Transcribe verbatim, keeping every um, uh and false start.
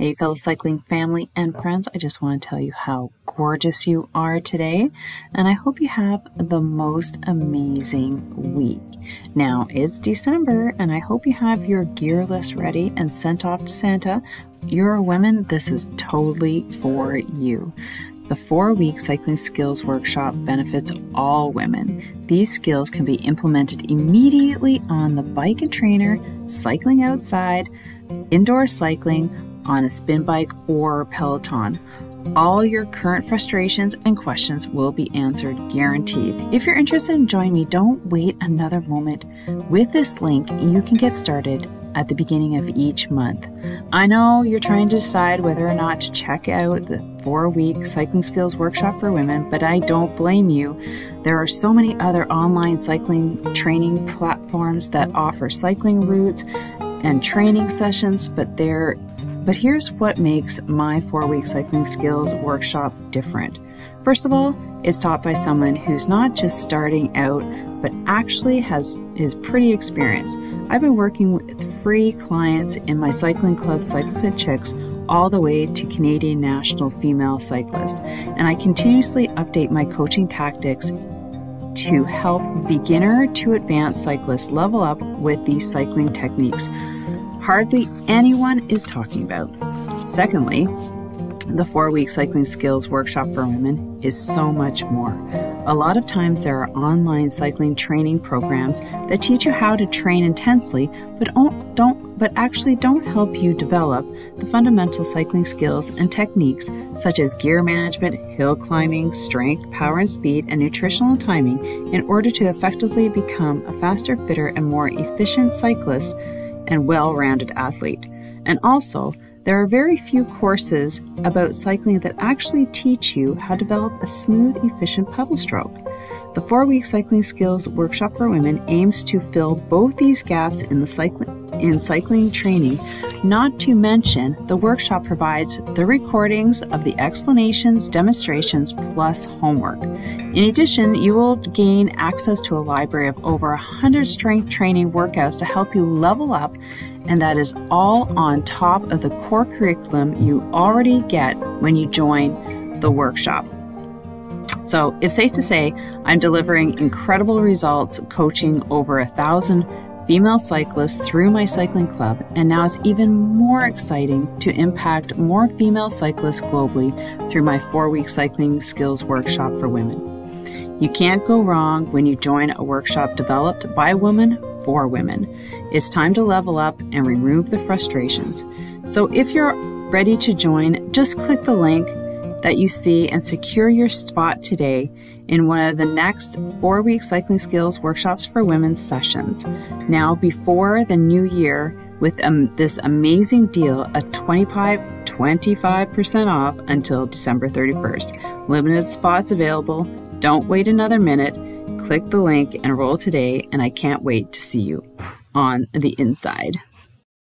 Hey fellow cycling family and friends, I just want to tell you how gorgeous you are today, and I hope you have the most amazing week. Now it's December, and I hope you have your gear list ready and sent off to Santa. You're a woman, this is totally for you. The four-week cycling skills workshop benefits all women. These skills can be implemented immediately on the bike and trainer, cycling outside, indoor cycling, on a spin bike or Peloton. All your current frustrations and questions will be answered, guaranteed. If you're interested in joining me, don't wait another moment. With this link, you can get started at the beginning of each month. I know you're trying to decide whether or not to check out the four-week cycling skills workshop for women, but I don't blame you. There are so many other online cycling training platforms that offer cycling routes and training sessions, but they're But here's what makes my four-week cycling skills workshop different. First of all, it's taught by someone who's not just starting out, but actually has is pretty experienced. I've been working with free clients in my cycling club, CycleFit Chicks, all the way to Canadian national female cyclists, and I continuously update my coaching tactics to help beginner to advanced cyclists level up with these cycling techniques hardly anyone is talking about. Secondly, the four-week cycling skills workshop for women is so much more. A lot of times there are online cycling training programs that teach you how to train intensely, but don't, but actually don't help you develop the fundamental cycling skills and techniques such as gear management, hill climbing, strength, power and speed, and nutritional timing in order to effectively become a faster, fitter, and more efficient cyclist and well-rounded athlete. And also, there are very few courses about cycling that actually teach you how to develop a smooth, efficient pedal stroke. The four-week cycling skills workshop for women aims to fill both these gaps in the cycling in cycling training, not to mention the workshop provides the recordings of the explanations, demonstrations, plus homework. In addition, you will gain access to a library of over one hundred strength training workouts to help you level up, and that is all on top of the core curriculum you already get when you join the workshop. So it's safe to say I'm delivering incredible results coaching over a thousand female cyclists through my cycling club, and now it's even more exciting to impact more female cyclists globally through my four-week cycling skills workshop for women. You can't go wrong when you join a workshop developed by women for women. It's time to level up and remove the frustrations. So if you're ready to join, just click the link that you see and secure your spot today in one of the next four-week cycling skills workshops for women sessions. Now before the new year with um, this amazing deal, a twenty-five percent off until December thirty-first. Limited spots available. Don't wait another minute. Click the link and roll today, and I can't wait to see you on the inside.